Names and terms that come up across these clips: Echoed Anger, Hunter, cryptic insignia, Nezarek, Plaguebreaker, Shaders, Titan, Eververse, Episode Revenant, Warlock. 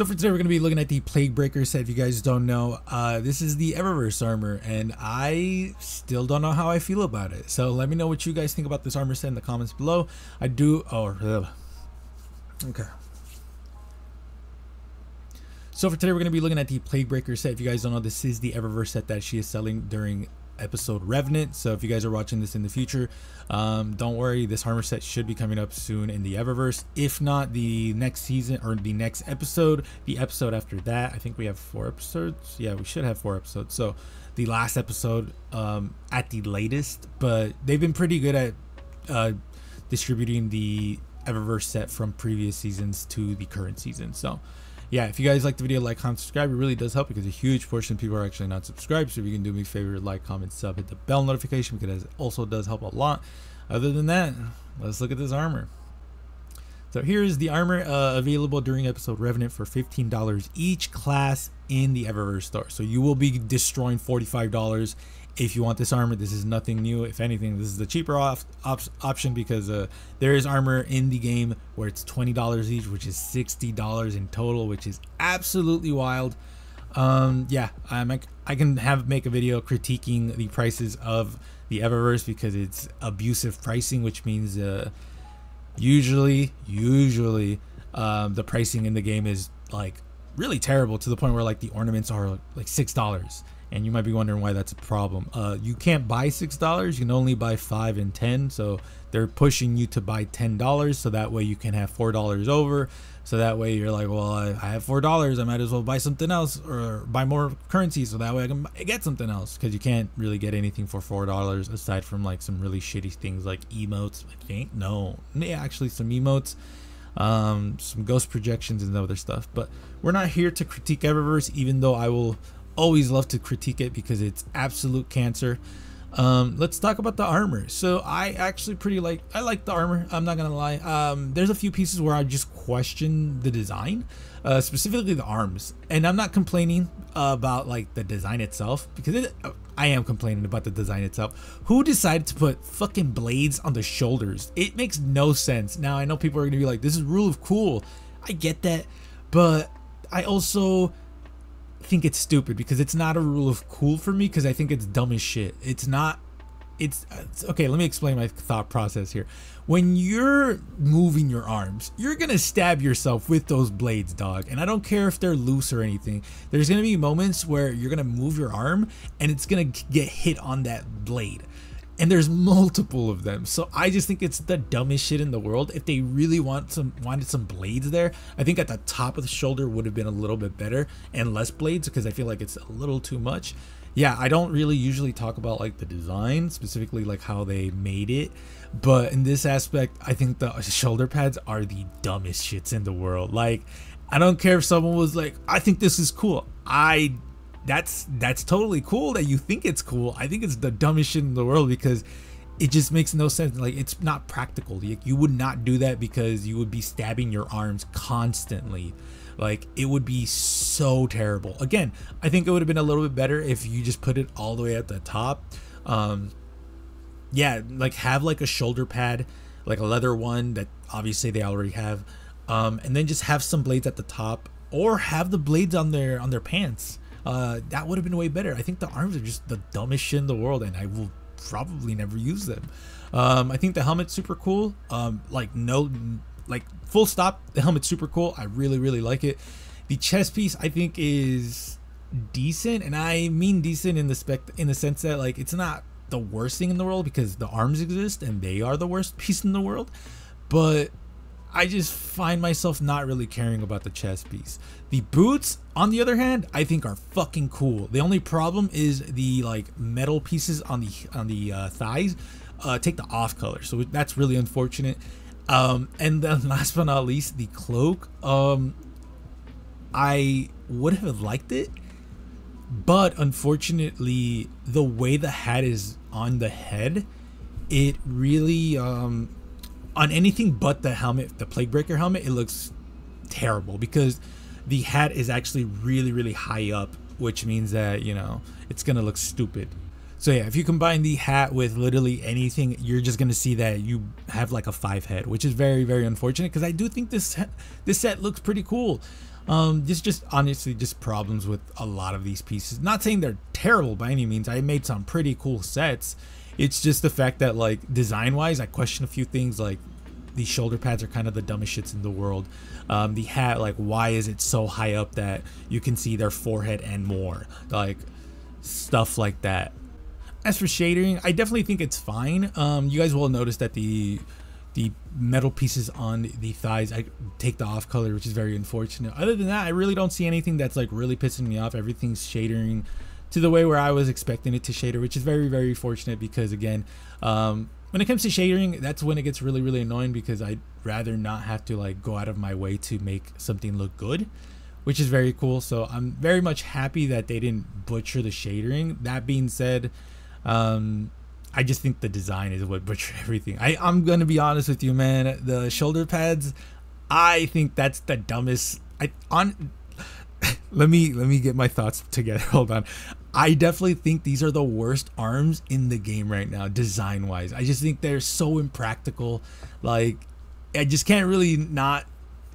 So for today, we're going to be looking at the Plaguebreaker set. If you guys don't know, this is the Eververse armor, and I still don't know how I feel about it. So let me know what you guys think about this armor set in the comments below. So for today, we're going to be looking at the Plaguebreaker set. If you guys don't know, this is the Eververse set that she is selling during Episode Revenant. So if you guys are watching this in the future, don't worry, this armor set should be coming up soon in the Eververse. If not the next season or the next episode, the episode after that. I think we have 4 episodes. Yeah, we should have 4 episodes. So the last episode at the latest, but they've been pretty good at distributing the Eververse set from previous seasons to the current season. So yeah, if you guys like the video, like, comment, subscribe. It really does help because a huge portion of people are actually not subscribed. So if you can do me a favor, like, comment, sub, hit the bell notification because it also does help a lot. Other than that, let's look at this armor. So here is the armor available during Episode Revenant for $15 each class in the Eververse store. So you will be destroying $45 if you want this armor. This is nothing new. If anything, this is the cheaper option because there is armor in the game where it's $20 each, which is $60 in total, which is absolutely wild. Yeah, I can make a video critiquing the prices of the Eververse because it's abusive pricing, which means usually the pricing in the game is like really terrible, to the point where like the ornaments are like $6, and you might be wondering why that's a problem. You can't buy $6, you can only buy $5 and $10, so they're pushing you to buy $10 so that way you can have $4 over, so that way you're like, well, I have $4, I might as well buy something else or buy more currency so that way I can get something else, because you can't really get anything for $4 aside from like some really shitty things like emotes. I think actually some emotes, some ghost projections and other stuff. But we're not here to critique Eververse, even though I will always love to critique it because it's absolute cancer. Let's talk about the armor. So I actually like the armor, I'm not gonna lie. There's a few pieces where I just question the design, specifically the arms, and I'm not complaining about like the design itself, because I am complaining about the design itself. Who decided to put fucking blades on the shoulders? It makes no sense. Now I know people are gonna be like, this is rule of cool, I get that, but I also think it's stupid because it's not a rule of cool for me, because I think it's dumb as shit. It's okay, let me explain my thought process here. When you're moving your arms, you're gonna stab yourself with those blades, dog, and I don't care if they're loose or anything. There's gonna be moments where you're gonna move your arm and it's gonna get hit on that blade, and there's multiple of them. So I just think it's the dumbest shit in the world. If they really wanted some blades there, I think at the top of the shoulder would have been a little bit better, and less blades, because I feel like it's a little too much. Yeah, I don't really usually talk about like the design, specifically like how they made it, but in this aspect, I think the shoulder pads are the dumbest shits in the world. Like, I don't care if someone was like, I think this is cool. That's totally cool that you think it's cool. I think it's the dumbest shit in the world because it just makes no sense. Like, it's not practical. Like, you would not do that because you would be stabbing your arms constantly. Like, it would be so terrible. Again, I think it would have been a little bit better if you just put it all the way at the top. Yeah, like have like a shoulder pad, like a leather one that obviously they already have, and then just have some blades at the top, or have the blades on their pants. That would have been way better. I think the arms are just the dumbest shit in the world, and I will probably never use them. I think the helmet's super cool. Full stop, the helmet's super cool. I really like it. The chest piece I think is decent, and I mean decent in the sense that like it's not the worst thing in the world, because the arms exist and they are the worst piece in the world, but I just find myself not really caring about the chest piece. The boots, on the other hand, I think are fucking cool. The only problem is the like metal pieces on the thighs take the off color, so that's really unfortunate. And then last but not least, the cloak. I would have liked it, but unfortunately the way the hat is on the head, it really on anything but the helmet, the Plaguebreaker helmet, it looks terrible because the hat is actually really high up, which means that, you know, it's gonna look stupid. So yeah, if you combine the hat with literally anything, you're just gonna see that you have like a 5 head, which is very unfortunate, because I do think this set looks pretty cool. This just honestly just problems with a lot of these pieces. Not saying they're terrible by any means. I made some pretty cool sets. It's just the fact that, like, design wise, I question a few things. Like, the shoulder pads are kind of the dumbest shits in the world. The hat, like, why is it so high up that you can see their forehead and more? Like, stuff like that. As for shading, I definitely think it's fine. You guys will notice that the metal pieces on the thighs, I take the off color, which is very unfortunate. Other than that, I really don't see anything that's, like, really pissing me off. Everything's shading to the way where I was expecting it to shader, which is very, very fortunate, because again, when it comes to shadering, that's when it gets really, really annoying, because I'd rather not have to, like, go out of my way to make something look good, which is very cool. So I'm very much happy that they didn't butcher the shadering. That being said, I just think the design is what butchered everything. I'm gonna be honest with you, man. The shoulder pads, I think that's the dumbest. Let me get my thoughts together. Hold on. I definitely think these are the worst arms in the game right now, design wise. I just think they're so impractical. Like, I just can't really not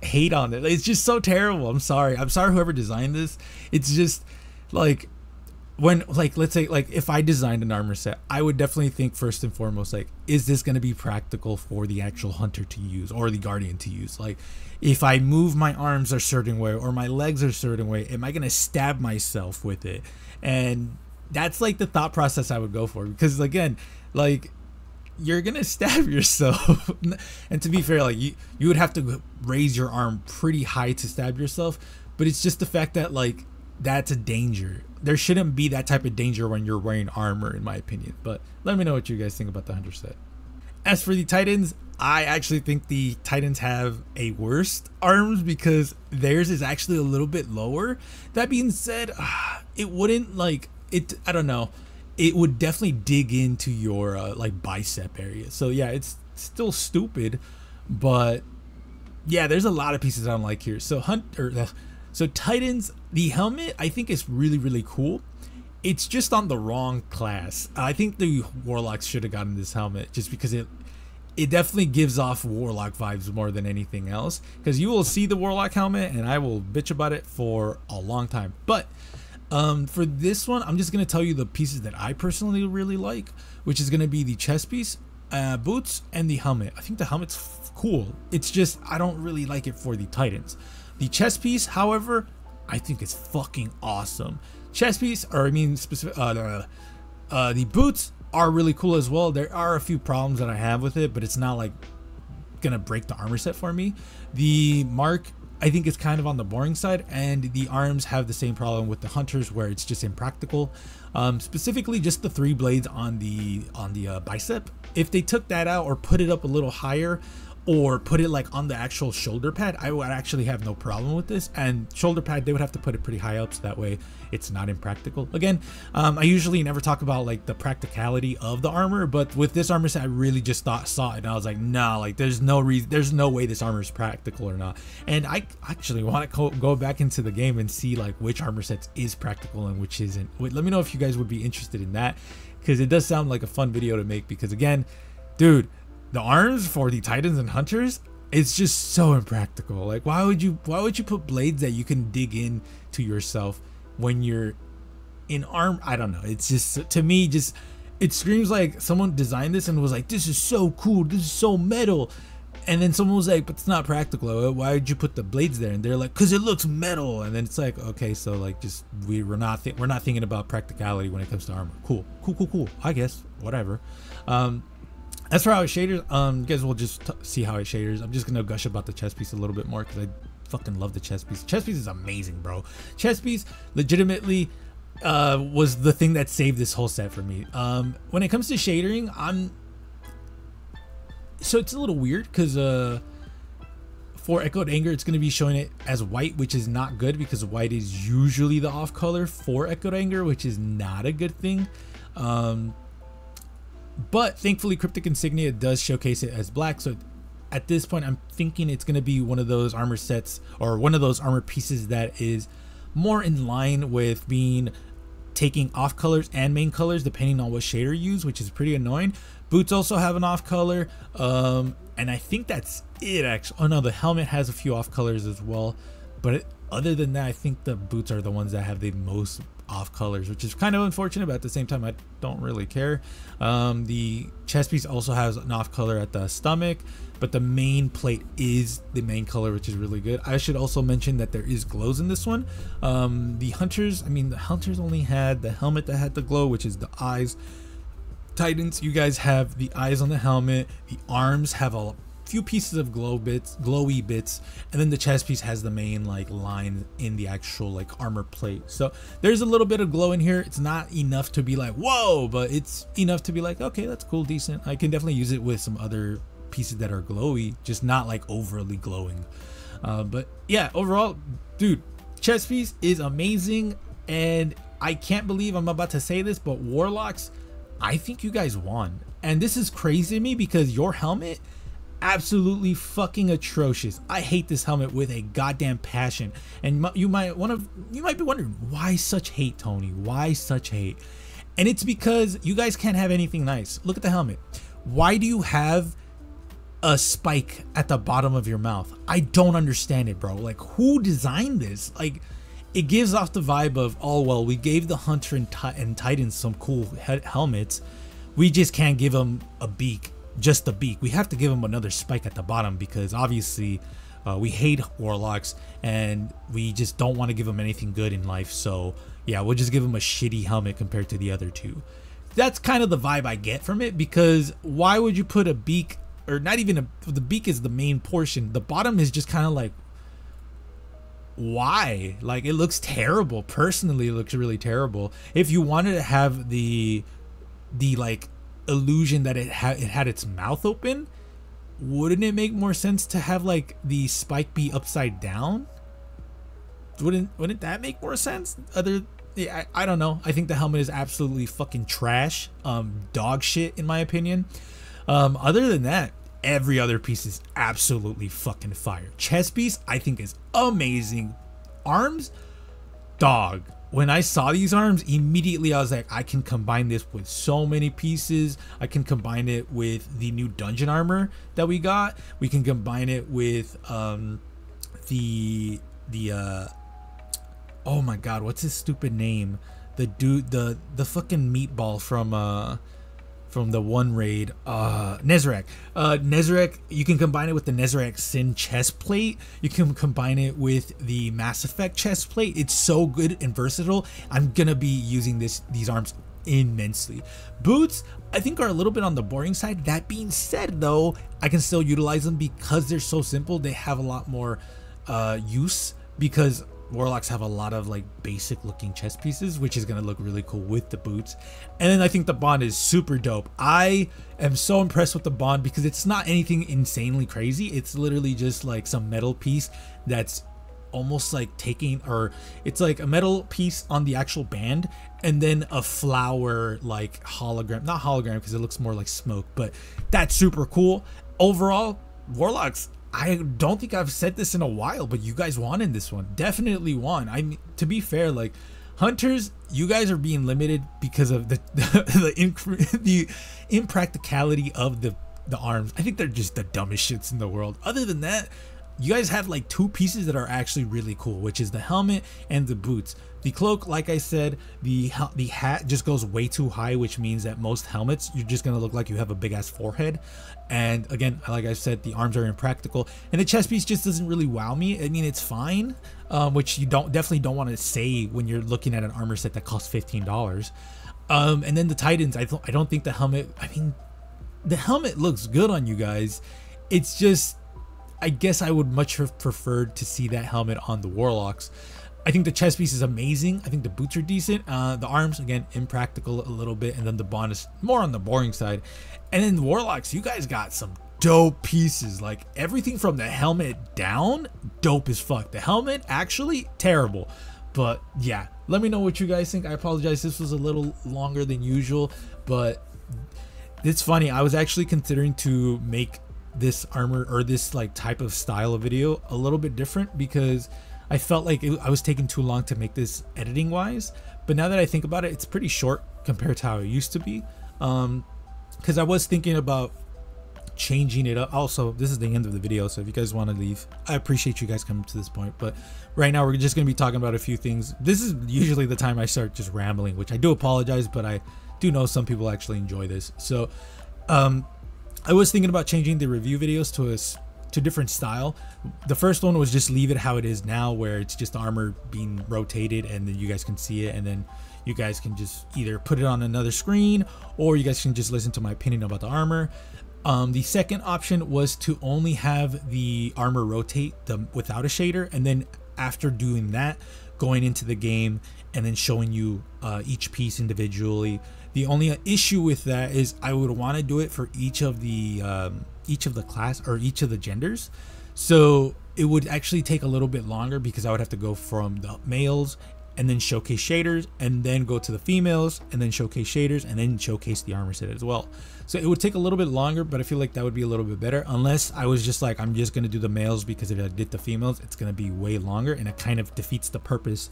hate on it. It's just so terrible. I'm sorry. I'm sorry whoever designed this. It's just like, when, like, let's say, like, if I designed an armor set, I would definitely think first and foremost, like, is this going to be practical for the actual hunter to use or the guardian to use? Like, if I move my arms a certain way or my legs a certain way, am I going to stab myself with it? And that's, like, the thought process I would go for, because again, like, you're going to stab yourself. And to be fair, like, you would have to raise your arm pretty high to stab yourself, but it's just the fact that, like, that's a danger. There shouldn't be that type of danger when you're wearing armor, in my opinion. But let me know what you guys think about the Hunter set. As for the Titans, I actually think the Titans have a worst arms, because theirs is actually a little bit lower. That being said, it wouldn't, like, it, I don't know, it would definitely dig into your like, bicep area. So yeah, it's still stupid, but yeah, there's a lot of pieces I don't like here. So So Titans, the helmet, I think is really, really cool. It's just on the wrong class. I think the Warlocks should have gotten this helmet, just because it definitely gives off Warlock vibes more than anything else. Because you will see the Warlock helmet, and I will bitch about it for a long time. But for this one, I'm just going to tell you the pieces that I personally really like, which is going to be the chest piece, boots, and the helmet. I think the helmet's cool. It's just, I don't really like it for the Titans. The chest piece, however, I think it's fucking awesome. Chest piece, or I mean, specific, the boots are really cool as well. There are a few problems that I have with it, but it's not, like, gonna break the armor set for me. The mark, I think, is kind of on the boring side, and the arms have the same problem with the hunters, where it's just impractical. Specifically, just the three blades on the bicep. If they took that out or put it up a little higher, or put it, like, on the actual shoulder pad, I would actually have no problem with this. And shoulder pad, they would have to put it pretty high up, so that way it's not impractical. Again, I usually never talk about, like, the practicality of the armor, but with this armor set, I really just saw it and I was like, nah, like, there's no reason, there's no way this armor is practical or not. And I actually want to go back into the game and see, like, which armor sets is practical and which isn't. Let me know if you guys would be interested in that, because it does sound like a fun video to make. Because again, dude, the arms for the Titans and Hunters, it's just so impractical. Like, why would you put blades that you can dig in to yourself when you're in arm? I don't know. It's just, to me, just, it screams like someone designed this and was like, this is so cool, this is so metal. And then someone was like, but it's not practical. Why would you put the blades there? And they're like, because it looks metal. And then it's like, okay, so, like, just we're not thinking about practicality when it comes to armor. Cool. I guess, whatever. As for how it shaders, you guys will just see how it shaders. I'm just going to gush about the chest piece a little bit more, because I fucking love the chest piece. Chest piece is amazing, bro. Chest piece legitimately was the thing that saved this whole set for me. When it comes to shadering, so it's a little weird, because for Echoed Anger, it's going to be showing it as white, which is not good, because white is usually the off color for Echoed Anger, which is not a good thing. But thankfully, Cryptic Insignia does showcase it as black. So at this point, I'm thinking it's going to be one of those armor sets, or one of those armor pieces that is more in line with being taking off colors and main colors, depending on what shader you use, which is pretty annoying. Boots also have an off color. And I think that's it, actually. Oh no, the helmet has a few off colors as well. But Other than that, I think the boots are the ones that have the most off colors, which is kind of unfortunate, but at the same time I don't really care. The chest piece also has an off color at the stomach, but the main plate is the main color, which is really good. I should also mention that there is glows in this one. The hunters only had the helmet that had the glow, which is the eyes. Titans, you guys have the eyes on the helmet. The arms have a few pieces of glowy bits, and then the chest piece has the main like line in the actual like armor plate. So there's a little bit of glow in here. It's not enough to be like whoa, but it's enough to be like, okay, that's cool, decent. I can definitely use it with some other pieces that are glowy, just not like overly glowing. But yeah, overall, dude, chest piece is amazing, and I can't believe I'm about to say this, but Warlocks, I think you guys won. And this is crazy to me because your helmet, absolutely fucking atrocious. I hate this helmet with a goddamn passion. And you might be wondering, why such hate, Tony? Why such hate? And it's because you guys can't have anything nice. Look at the helmet. Why do you have a spike at the bottom of your mouth? I don't understand it, bro. Like, who designed this? Like, it gives off the vibe of, oh well, we gave the Hunter and Titan some cool helmets, we just can't give them a beak. Just the beak, we have to give them another spike at the bottom, because obviously we hate Warlocks and we just don't want to give them anything good in life. So yeah, we'll just give them a shitty helmet compared to the other two. That's kind of the vibe I get from it, because why would you put a beak, or not even the beak is the main portion, the bottom is just kind of like, why? Like, it looks terrible. Personally, it looks really terrible. If you wanted to have the like illusion that it had its mouth open, wouldn't it make more sense to have like the spike be upside down? Wouldn't that make more sense? Yeah, I don't know. I think the helmet is absolutely fucking trash, dog shit in my opinion. Other than that, every other piece is absolutely fucking fire. Chest piece I think is amazing. Arms, dog. When I saw these arms, immediately I was like, I can combine this with so many pieces. I can combine it with the new dungeon armor that we got. We can combine it with oh my god, what's his stupid name? The dude, the fucking meatball from the one raid, Nezarek. Nezarek, you can combine it with the Nezarek Sin chest plate. You can combine it with the Mass Effect chest plate. It's so good and versatile. I'm gonna be using these arms immensely. Boots, I think, are a little bit on the boring side. That being said, though, I can still utilize them because they're so simple. They have a lot more use, because Warlocks have a lot of like basic looking chest pieces, which is going to look really cool with the boots. And then I think the bond is super dope. I am so impressed with the bond because it's not anything insanely crazy. It's literally just like some metal piece that's almost like taking, or it's like a metal piece on the actual band, and then a flower like hologram, not hologram because it looks more like smoke, but that's super cool. Overall, Warlocks, I don't think I've said this in a while, but you guys won in this one. Definitely won. I mean, to be fair, like Hunters, you guys are being limited because of the impracticality of the arms. I think they're just the dumbest shits in the world. Other than that, you guys have like two pieces that are actually really cool, which is the helmet and the boots. The cloak, like I said, the hat just goes way too high, which means that most helmets, you're just gonna look like you have a big ass forehead. And again, like I said, the arms are impractical, and the chest piece just doesn't really wow me. I mean, it's fine, which you definitely don't want to say when you're looking at an armor set that costs $15. And then the Titans, I don't think the helmet, I mean, the helmet looks good on you guys. It's just, I guess I would much have preferred to see that helmet on the Warlocks. I think the chest piece is amazing. I think the boots are decent. The arms, again, impractical a little bit. And then the bond is more on the boring side. And then the Warlocks, you guys got some dope pieces. Like everything from the helmet down, dope as fuck. The helmet, actually, terrible. But yeah, let me know what you guys think. I apologize, this was a little longer than usual. But it's funny, I was actually considering to make this armor, or this like type of style of video, a little bit different, because I felt like I was taking too long to make this editing wise. But now that I think about it, it's pretty short compared to how it used to be, because I was thinking about changing it up. Also, this is the end of the video, so if you guys want to leave, I appreciate you guys coming to this point, but right now we're just going to be talking about a few things. This is usually the time I start just rambling, which I do apologize, but I do know some people actually enjoy this. So I was thinking about changing the review videos to a different style. The first one was just leave it how it is now, where it's just armor being rotated and then you guys can see it, and then you guys can just either put it on another screen or you guys can just listen to my opinion about the armor. The second option was to only have the armor rotate without a shader, and then after doing that, going into the game and then showing you each piece individually. The only issue with that is I would want to do it for each of the class or each of the genders, so it would actually take a little bit longer because I would have to go from the males and then showcase shaders, and then go to the females and then showcase shaders, and then showcase the armor set as well. So it would take a little bit longer, but I feel like that would be a little bit better, unless I was just like, I'm just gonna do the males, because if I did the females, it's gonna be way longer, and it kind of defeats the purpose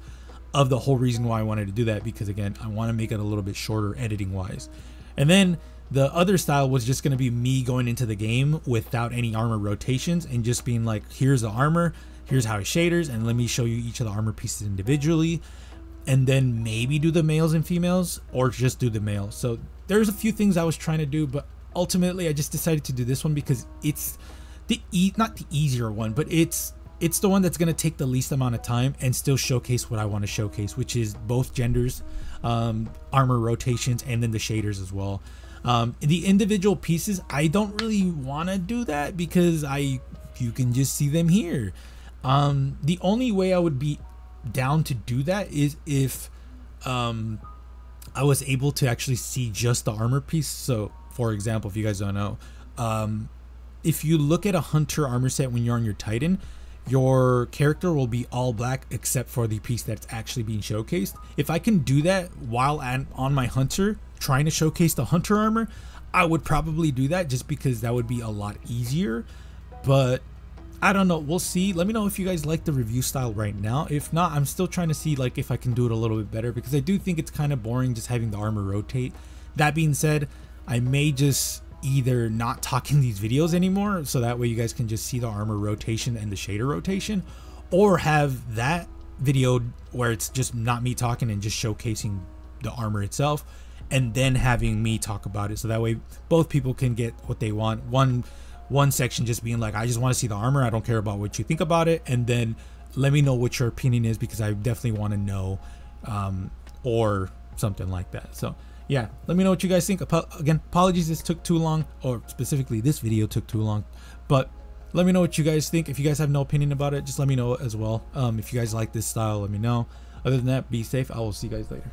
of the whole reason why I wanted to do that, because again, I wanna make it a little bit shorter editing wise. And then the other style was just gonna be me going into the game without any armor rotations and just being like, here's the armor, here's how it shaders, and let me show you each of the armor pieces individually, and then maybe do the males and females, or just do the males. So there's a few things I was trying to do, but ultimately I just decided to do this one because it's the not the easier one, but it's the one that's going to take the least amount of time and still showcase what I want to showcase, which is both genders, armor rotations, and then the shaders as well. The individual pieces, I don't really want to do that because you can just see them here. The only way I would be down to do that is if I was able to actually see just the armor piece. So for example, if you guys don't know, if you look at a Hunter armor set when you're on your Titan, your character will be all black except for the piece that's actually being showcased. If I can do that while I'm on my Hunter trying to showcase the Hunter armor, I would probably do that just because that would be a lot easier. But I don't know, we'll see. Let me know if you guys like the review style right now. If not, I'm still trying to see like if I can do it a little bit better, because I do think it's kind of boring just having the armor rotate. That being said, I may just either not talk in these videos anymore, so that way you guys can just see the armor rotation and the shader rotation, or have that video where it's just not me talking and just showcasing the armor itself, and then having me talk about it, so that way both people can get what they want. One section just being like, I just want to see the armor, I don't care about what you think about it, and then let me know what your opinion is, because I definitely want to know, or something like that. So yeah, let me know what you guys think. Again, apologies this took too long, or specifically this video took too long, but let me know what you guys think. If you guys have no opinion about it, just let me know as well. If you guys like this style, let me know. Other than that, be safe. I will see you guys later.